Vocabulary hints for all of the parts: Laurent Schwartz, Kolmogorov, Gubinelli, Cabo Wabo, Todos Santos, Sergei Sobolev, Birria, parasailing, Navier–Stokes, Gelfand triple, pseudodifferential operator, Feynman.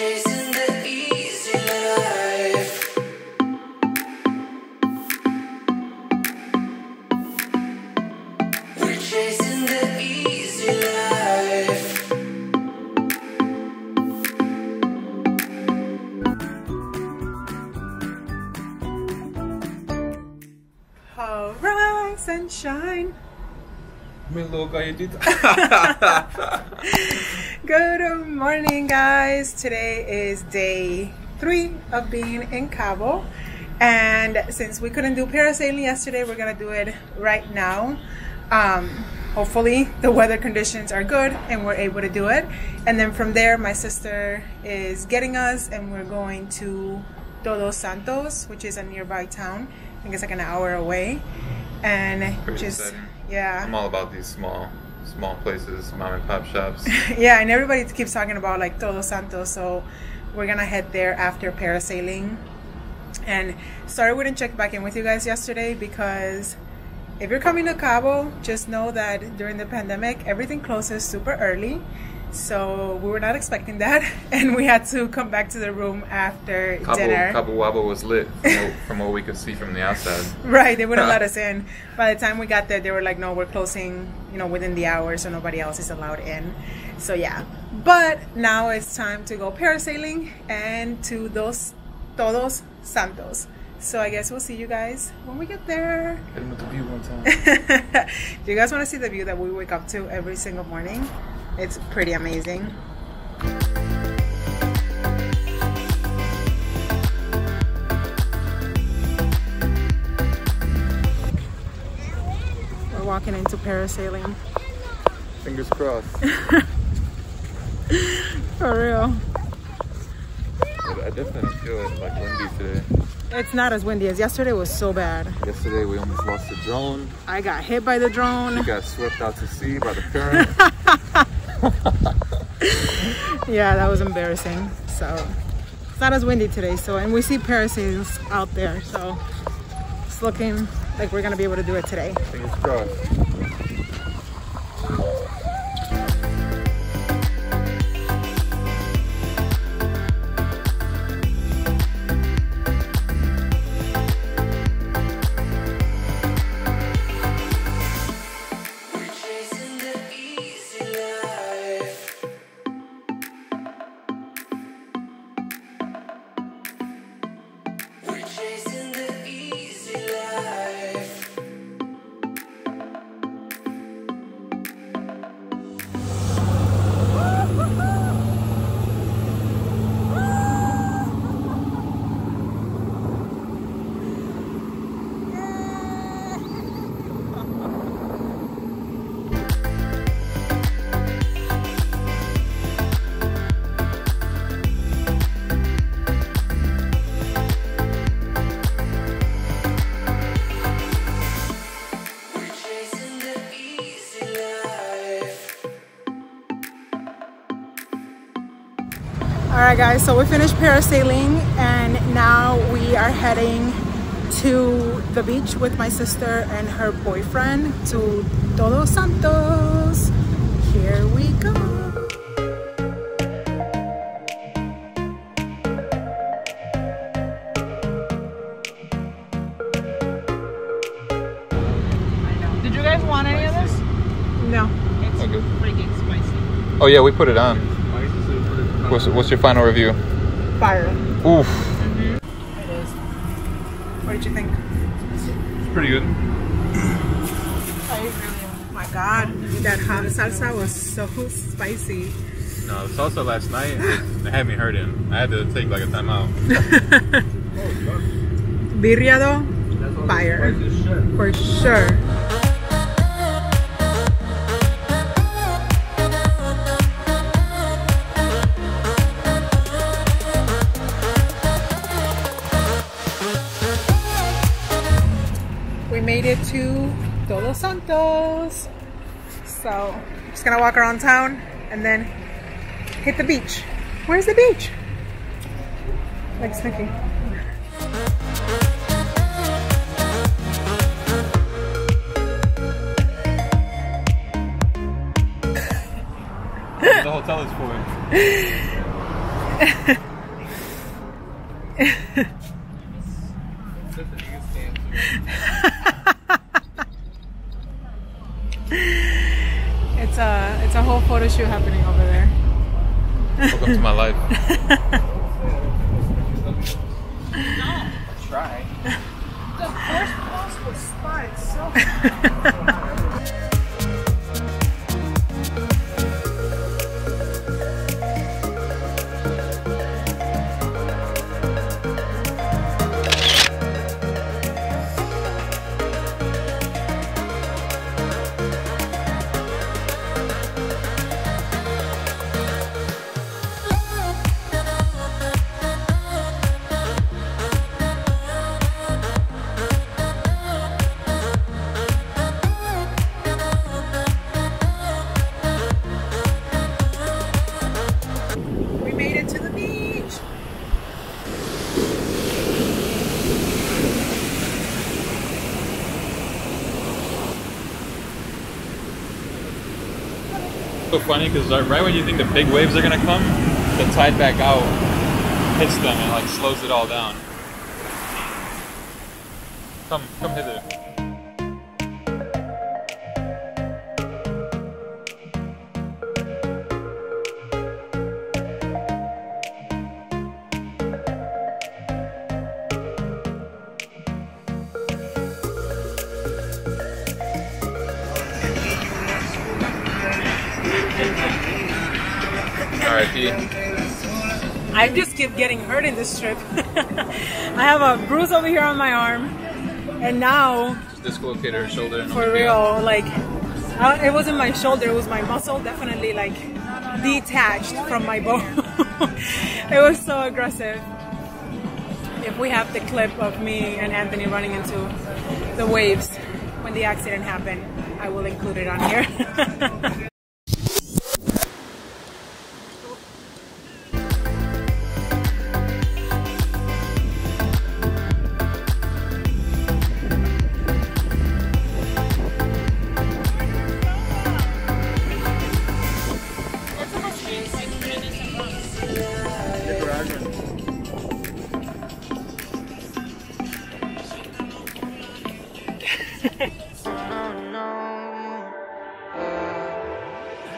chasing the easy life. We're chasing the easy life. Alright, sunshine. Good morning, guys. Today is day 3 of being in Cabo, and since we couldn't do parasailing yesterday, we're gonna do it right now. Hopefully the weather conditions are good and we're able to do it, and then from there my sister is getting us and we're going to Todos Santos, which is a nearby town. I think it's like an hour away, and yeah, I'm all about these small places, mom and pop shops. Yeah, and everybody keeps talking about like Todos Santos, so we're gonna head there after parasailing. And sorry we didn't check back in with you guys yesterday, because if you're coming to Cabo, just know that during the pandemic everything closes super early, so we were not expecting that, and we had to come back to the room after dinner. Cabo Wabo was lit from what we could see from the outside. Right, they wouldn't let us in. By the time we got there, they were like, no, we're closing, you know, within the hour, so nobody else is allowed in. So yeah, but now it's time to go parasailing and to Todos Santos. So I guess we'll see you guys when we get there. Hit them with the view one time. Do you guys want to see the view that we wake up to every single morning? It's pretty amazing. We're walking into parasailing. Fingers crossed. For real. I definitely feel it like windy today. It's not as windy as yesterday. It was so bad. Yesterday we almost lost the drone. I got hit by the drone. You got swept out to sea by the current. Yeah, that was embarrassing. So it's not as windy today, so, and we see parasails out there, so it's looking like we're gonna be able to do it today. Fingers crossed. Alright guys, so we finished parasailing and now we are heading to the beach with my sister and her boyfriend to Todos Santos. Here we go! Did you guys want any of this? No. It's freaking spicy. Oh yeah, we put it on. What's your final review? Fire. Oof. Mm-hmm. It is. What did you think? It's pretty good. Oh my god, that hot salsa was so spicy. No, the salsa last night, it had me hurting. I had to take like a time out. Birria though, fire. For sure. Made it to Todos Santos, so I'm just gonna walk around town and then hit the beach. Where's the beach? Like thinking. The hotel is for it. It's a whole photo shoot happening over there. Welcome to my life. I tried. The first post was spotted so high. So funny because right when you think the big waves are gonna come, the tide back out hits them and like slows it all down. Come hither. I just keep getting hurt in this trip. I have a bruise over here on my arm, and now she dislocated her shoulder. For real, like it wasn't my shoulder; it was my muscle, definitely like detached from my bone. It was so aggressive. If we have the clip of me and Anthony running into the waves when the accident happened, I will include it on here.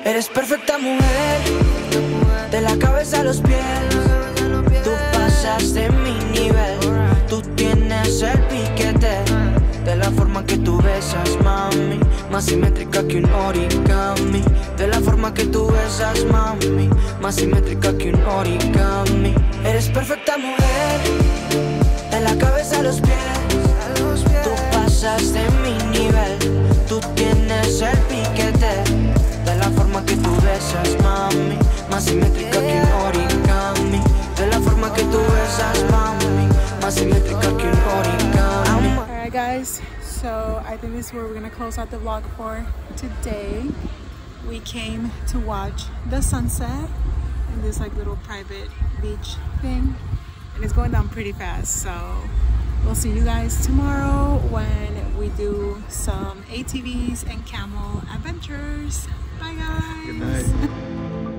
Eres perfecta mujer, de la cabeza a los pies. Tú pasas de mi nivel, tú tienes el piquete. De la forma que tú besas, mami, más simétrica que un origami. De la forma que tú besas, mami, más simétrica que un origami. Eres perfecta mujer, de la cabeza a los pies. Tú pasas de mi nivel, tú tienes el piquete. De la forma que tú besas, mami, más simétrica que un origami. De la forma que tú besas, mami, más simétrica que un origami. Alright guys, so I think this is where we're gonna close out the vlog for today. We came to watch the sunset in this like little private beach thing, and it's going down pretty fast, so we'll see you guys tomorrow when we do some ATVs and camel adventures. Bye guys! Good night.